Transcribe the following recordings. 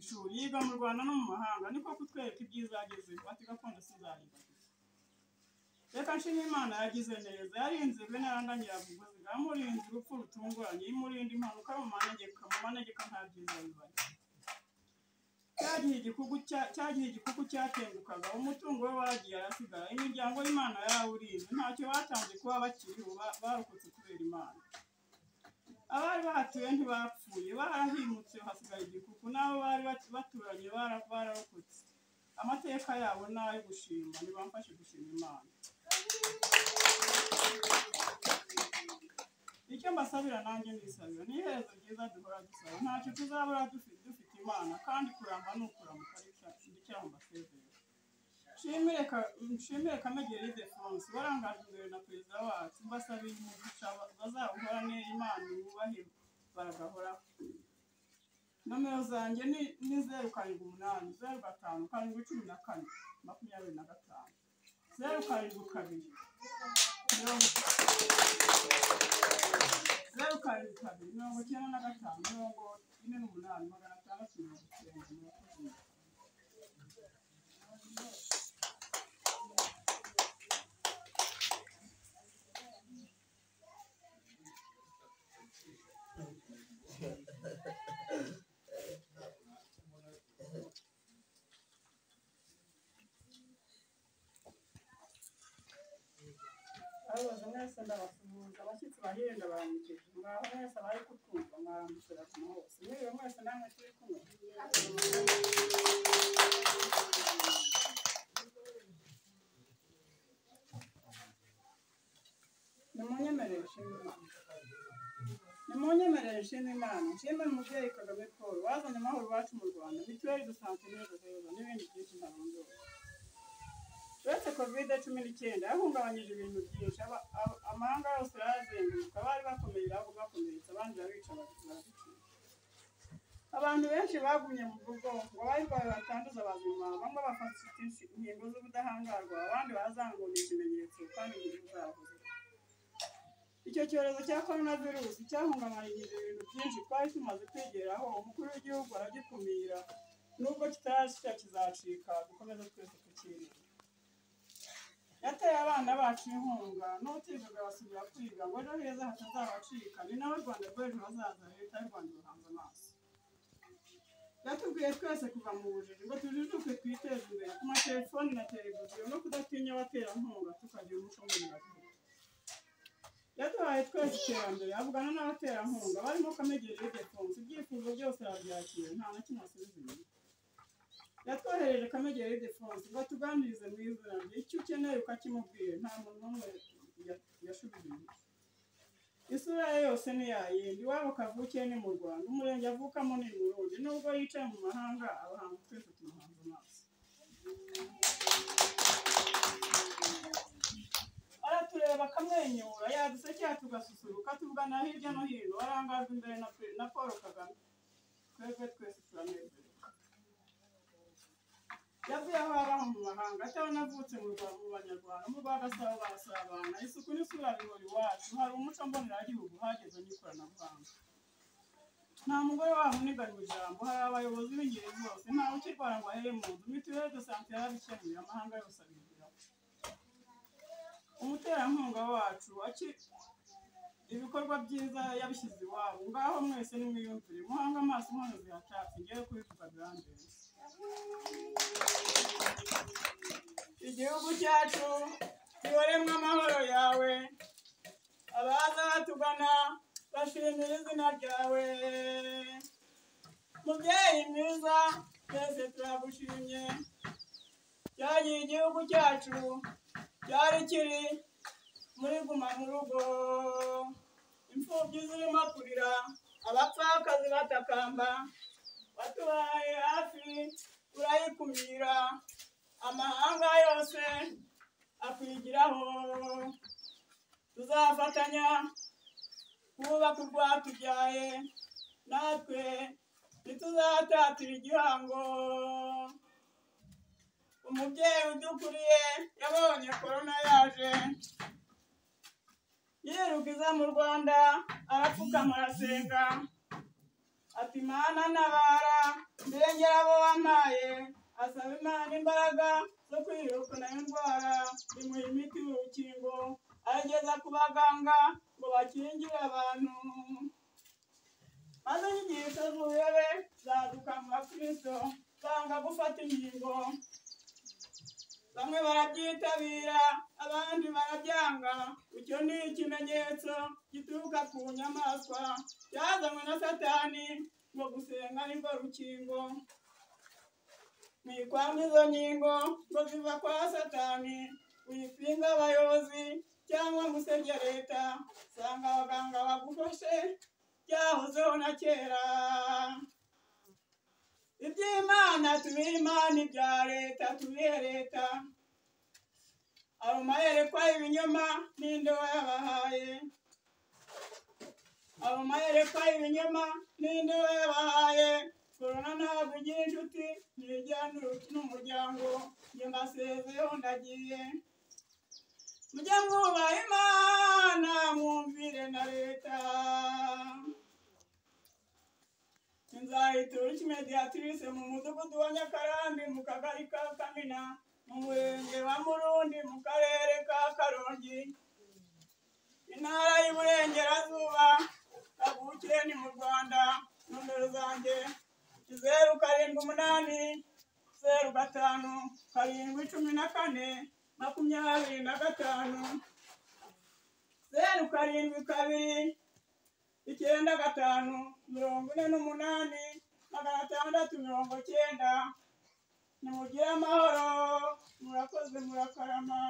ishuri yiga mu Rwanda no mu mahanga niko kutwereka ibyiza yagize ati gakondo sizayibagize reka nshimye Imana yagize neza yarinze bene yarandanyira avuguzi ngamurinze urupfu rutunguranye imurinde impanuka mu manegeka nta byiza bibagize cyagiye igikugu cyatengukaga umutungo we wagiye arasigara imiryango y'Imana yawurize ntacyo batanze kuba bakiriho barokotse kubera Imana abari bahatuye ntibapfuye barahimutse hasigara igikugu n'abo bari baturanye barokotse amateka yabo n'ayo gushima ntibamfashe gushima Imana icyo mbasabira nanjye nisabira ni iherezo ryiza duhora dusaba ntacyo tuzabura dufite Imana kandi kuramba n'ukuramuka cyangwa mbasezera nshimire Kamegeri Defonse warangaje imbere na perezida wacu mbasabiye umugisha bazahorane Imana yubahe baragahora nomero zanjye ni 0 karindwi 8 0 gatanu karindwi 14 25 0 karindwi 2 95 48 magana. Nimunyemerere nshimire Imana nshimire umubyeyi Kagame Paul wazanye amahoro iwacu mu Rwanda mituweli de sante neza n'ibindi byinshi ntarondora uretse COVID-19 yahungabanyije ibintu byinshi amahanga yose yarazenguruka abari bakomeye bakomeretsa abandi babica abantu benshi bagumye mu rugo ngo barwaye batanduza abazima bamwe bafata inkingo z'ubudahangarwa abandi bazangonisha ibimenyetso kandi bizabo icyo cyorezo cya coronavirus cyahungabanije ibintu byinshi twari tumaze kwegeraho umukuru w'igihugu aragikumira nubwo kitarashya kizacika dukomeza twese tukirinda yateye abana bacu inkunga n'utivuga basubira kwiga ngo ejo heza hatazabacika ni nawe u Rwanda rw'ejo hazaza leta y'u Rwanda ruhanze amaso yatubwiye twese kuva mu bujiji ngo tujijuke twiteze imbere ku matelefoni na televiziyo no kudatinya abaterankunga tukagira umuco mwiza yatwaye twese iterambere avugana n'abaterankunga barimo Kamegeri Defonse ibyifuzo byose arabyakira nta na kimwe asubiza inyuma yatwohereje Kamegeri Defonse ngo tuganirize mu izina rye icyo ukeneye ukakimubwira nta muntu n'umwe yashubije inyuma isura ye yose ni yayindi waba kavukiye ni mu Rwanda umurenge avukamo ni mu Burundi nubwo yicaye mu mahanga abahanga twese tumuhanze amaso tureba bakamwenyura yadusekera tugasusuruka tuvugana hirya no hino warangajwe imbere na Paul Kagame twebwe twese turanezerewe yavuye aho abaho mu mahanga atari navutse mu Banyarwanda mu bagasaba barasabana isuku n'isura bihora iwacu hari umuco mboneragihugu hageze n'ikoranabuhanga nta mugore waho uniganywa ijambo hari abayobozi b'ingeri zose ntawe ukirwara ngo ahere mu nzu mituweli de sante yarabikemuye amahanga yose abigiraho umuterankunga wacu ibikorwa byiza yabishyize iwabo ngaho mwese nimwiyumvire muhanga amaso inkono zihatatse ngere kubivuga grandeza igihugu cyacu kiboremwe amahoro yawe abaza batugana bashimira izina ryawe mubyeyi mwiza twese turagushimye cyagiye igihugu cyacu cyari kiri muri guma mu rugo imfubyi zirimo kurira abapfakazi batakamba batubaye hafi urayikumira amahanga yose akwigiraho tuzafatanya kubaka urwatubyaye natwe ntituzatatira igihango umubyeyi udukuriye yabonye korona yaje yirukiza mu Rwanda arapfukama arasenga apimana nabara ndengera abo bamaye asaba imana imbaraga zo kwirukana indwara imuha imiti y'urukingo ageza ku baganga ngo bakingire abantu maze inyigisho z'ubuyore zaduka mu bakristo zanga gufata inkingo bamwe barabyitabira abandi barabyanga icyo ni ikimenyetso gituruka ku nyamaswa yazanywe na satani ngo gusenga imva rukingo mwikwame izo nkingo ngo ziva kwa satani uyipinga abayobozi cyangwa musebya leta usanga abaganga bagufashe byahozeho na kera iby'Imana tubimana ibya leta tubihe leta arumayerekwa ibinyoma n'indobo yabahaye arumayerekwa ibinyoma n'indobo yabahaye korona ntabwo igira inshuti ntirijyana n'umuryango njye mbasezeho ndagiye mujye mwubaha Imana mwumvire na leta Nzayituriki mediatrice mu mudugudu wa Nyakarambi mu kagari ka Kamina mu murenge wa Murundi mu karere ka Karongi intara y'Iburengerazuba kavukire ni mu Rwanda nomero zanjye 0788 05 14 25 072 95 48 690 nimugire amahoro murakoze murakarama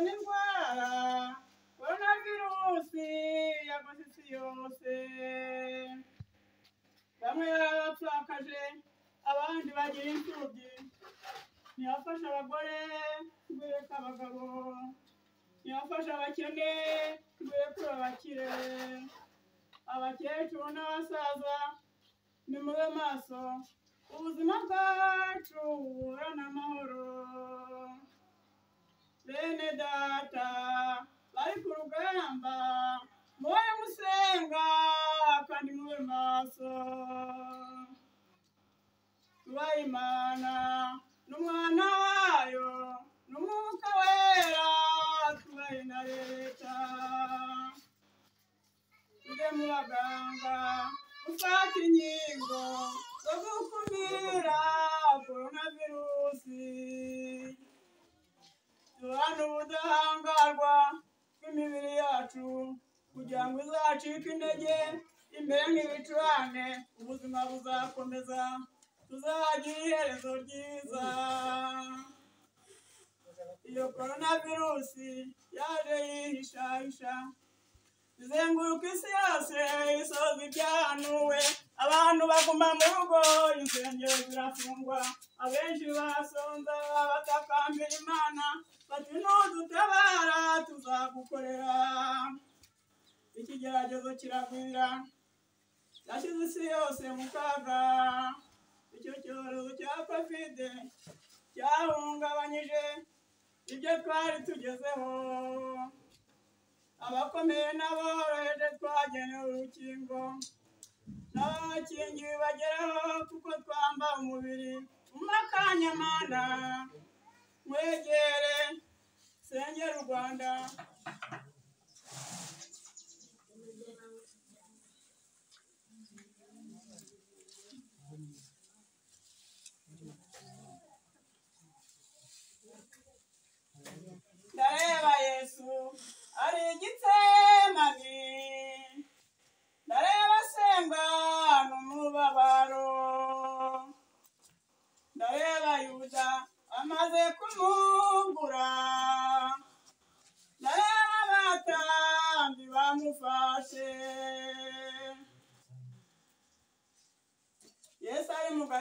Indwara coronavirusi yagose isi yose bamwe barapfakaje abandi bagira imfubyi ntiyafasha abagore kugureka abagabo ntiyafasha abakene kugurekura abakire abakecuru n'abasaza nimube maso ubuzima bwacu burana amahoro Bene data bari ku rugamba mwoye musenga kandi mube maso tubahe Imana n'umwana wayo n'umwuka wera tubahe na leta tujye mu baganga dufate inkingo zo gukumira koronavirusi Tubane ubudahangarwa bw'imibiri yacu kugira ngo izacike intege imbere n'ibicurane ubuzima buzakomeza tuzagira iherezo ryiza iyo koronavirusi yaje yihishahisha izenguruka isi yose isoza ibyahanuwe abantu baguma mu rugo insengero zirafungwa abenshi basonza batakambira Imana bati nudutabara tuzagukorera ikigeragezo kiragwira cyashyize isi yose mu kaga icyo cyorezo cya covid cyahungabanyije ibyo twari tugezeho abakomeye n'aboroheje twagenewe urukingo n'abakingiwe bageraho kuko twambara umubiri umakanyamana mwegere sengera u Rwanda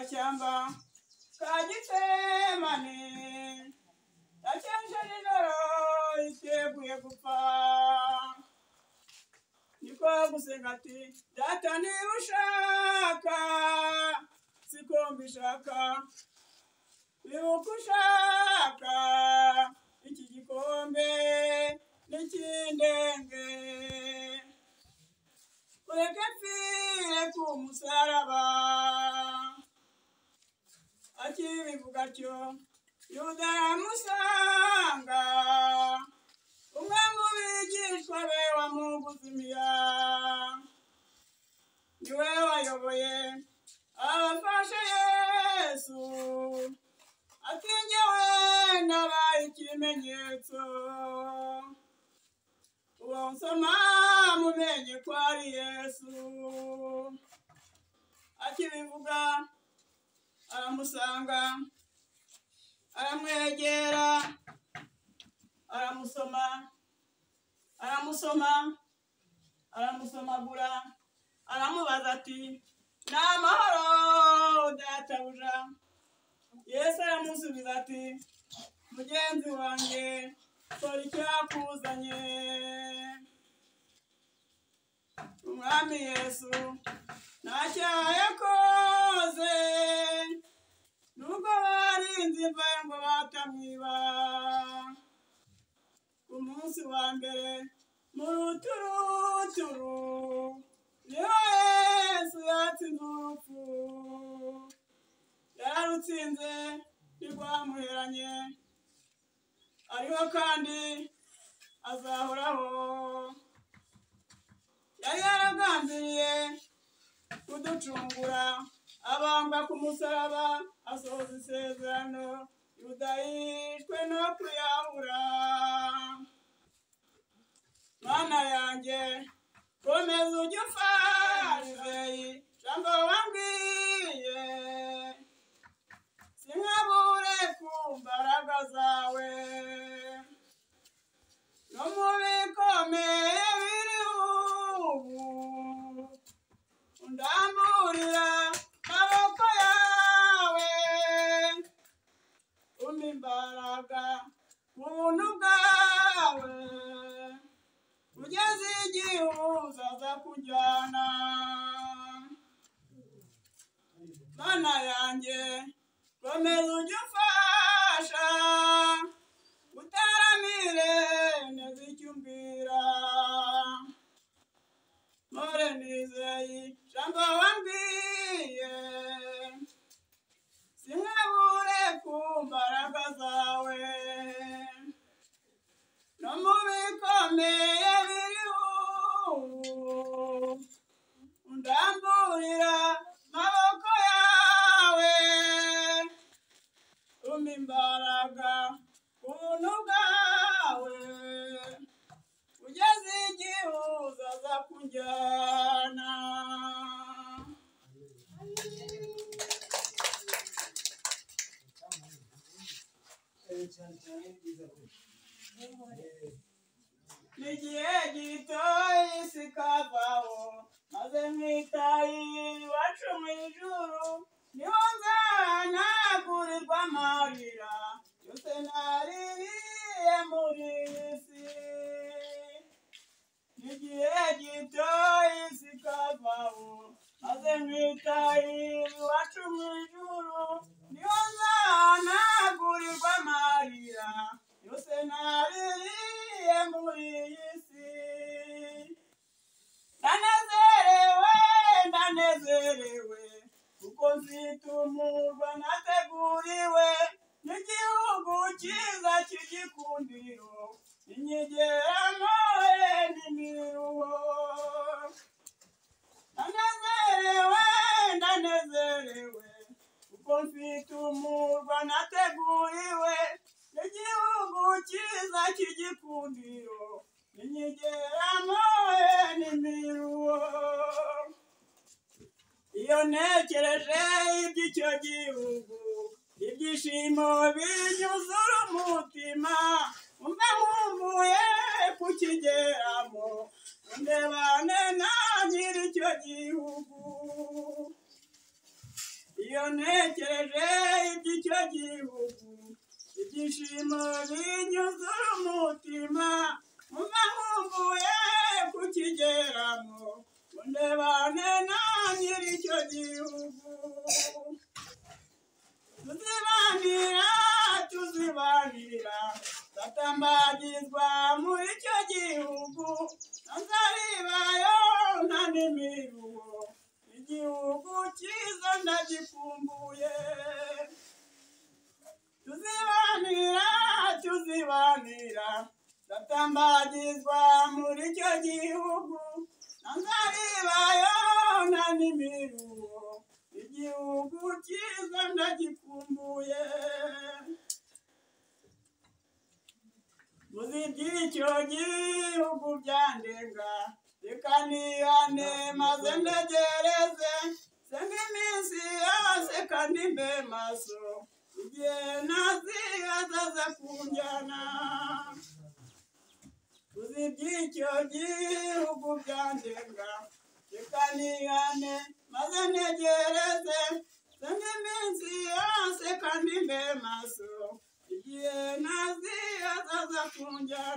agashyamba kagitsemane acyangije noro iteguye gupfa niko gusenga ati data niba ushaka sikomba ishaka bibuka ushaka iki gikombe n'ikindenge kureka mpfire ku musaraba akibivuga atyo Yuda aramusanga umwe mu bigishwa be wamuguzimiya niwe wayoboye abafashe Yesu atingewe nabaye ikimenyetso uwo nsoma mumenye ko ari Yesu akibivuga aramusanga aramwegera aramusomagura aramubaza ati nta mahoro udatabuja Yesu aramusubiza ati mugenzi wanjye sora icyakuzanye umwami Yesu ntacyaha yakoze nuko barinze imvayo ngo batamwiba ku munsi wa mbere mu ruturuturu niho Yesu yatsinze urupfu yararutsinze ntirwamuheranye ariho kandi azahoraho yari yaragambiriye kuducungura abamba ku musaraba asohoza isezerano Yuda yishwe no kuyahura mana yanjye komeza ujye ufashe ijambo wambwiye sinkabure ku mbaraga zawe no mu bikomeye biri ubu undamburira amaboko yawe umpa imbaraga mu buntu bwawe ugeze igihe uzaza kunjyana mana yanjye komeza ujye umfasha utaramire neza icyo umbwira mpore nizeye ijambo wambwiye sinkabure ku mbaraga zawe no mu bikomeye biri ubu undamburira amaboko yawe umpa imbaraga ubuntu bwawe ugeze igihe uzaza kunjyana ni igihe gito isi ikavaho maze mwitaye iwacu mu ijuru niho nzanagurirwa amarira yose naririye muri iyi si ni igihe gito isi ikavaho maze mwitaye iwacu mu ijuru niho nzanagurirwa amarira yose naririye muri iyi si ndanezerewe kuko nzitumurwa nateguriwe n'igihugu cyiza cy'igikundiro inyigeramo n'imiruho ndanezerewe kuko nzitumurwa nateguriwe n'igihugu cyiza cy'igikundiro inyigeramo n'imiruho iyo ntekereje iby'icyo gihugu ibyishimo binyuzura umutima umva nkumbuye kukigeramo ndebane na nyir'icyo gihugu iyo ntekereje iby'icyo gihugu, ibyishimo binyuze umutima, muba nkumbuye kukigeramo, mundebane na nyir'icyo gihugu. Tuzibanira, tuzibanira, tatambagizwa muri icyo gihugu, ntazaribayo nta n'imiruho, igihugu cyiza ndagikumbuye. Tuzibanira, tuzibanira, tatambagizwa muri icyo gihugu, ntazaribayo nta n'imiruho, igihugu cyiza ndagikumbuye. Muzibw'icyo gihugu byandenga, reka nihane maze ntegereze, nsenga iminsi yose kandi mbe maso, igihe ntazihazaza kunjyana. Muzibw'icyo gihugu byandenga, reka nihane maze ntegereze, nsenga iminsi yose kandi mbe maso, igihe ntazihazaza kunjyana.